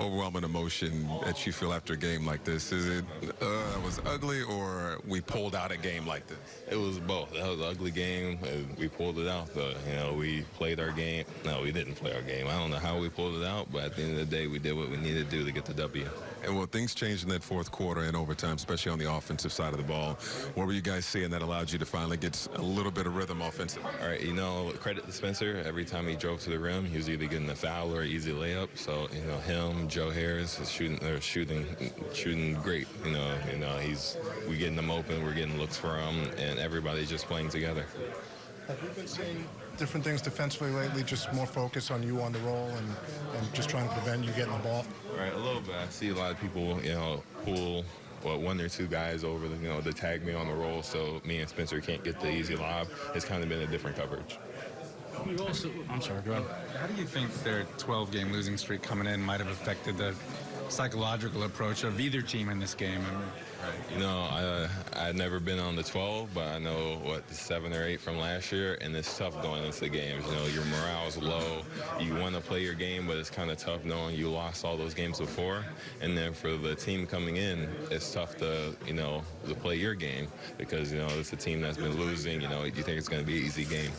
overwhelming emotion that you feel after a game like this? Is it it was ugly, or we pulled out a game like this? It was both. That was an ugly game, and we pulled it out, though. You know, we played our game. No, we didn't play our game. I don't know how we pulled it out, but at the end of the day, we did what we needed to do to get the W. And, well, things changed in that fourth quarter and overtime, especially on the offensive side of the ball. What were you guys seeing that allowed you to finally get a little bit of rhythm offensively? All right, you know, credit to Spencer. Every time he drove to the rim, he was either getting a foul or an easy layup. So, you know, him, Joe Harris is shooting great. You know, we're getting them open, we're getting looks for him, and everybody's just playing together. Have you been seeing different things defensively lately, just more focus on you on the roll and just trying to prevent you getting the ball? All right, a little bit. I see a lot of people, you know, pull one or two guys over, you know, to tag me on the roll, so me and Spencer can't get the easy lob. It's kind of been a different coverage. I'm sorry, go ahead. How do you think their 12-game losing streak coming in might have affected the psychological approach of either team in this game? I mean, right. You know, I've never been on the 12, but I know what the 7 or 8 from last year, and it's tough going into the games. You know, your morale's low. You want to play your game, but it's kind of tough knowing you lost all those games before. And then for the team coming in, it's tough to, you know, to play your game because, you know, it's a team that's been losing. You know, you think it's going to be an easy game.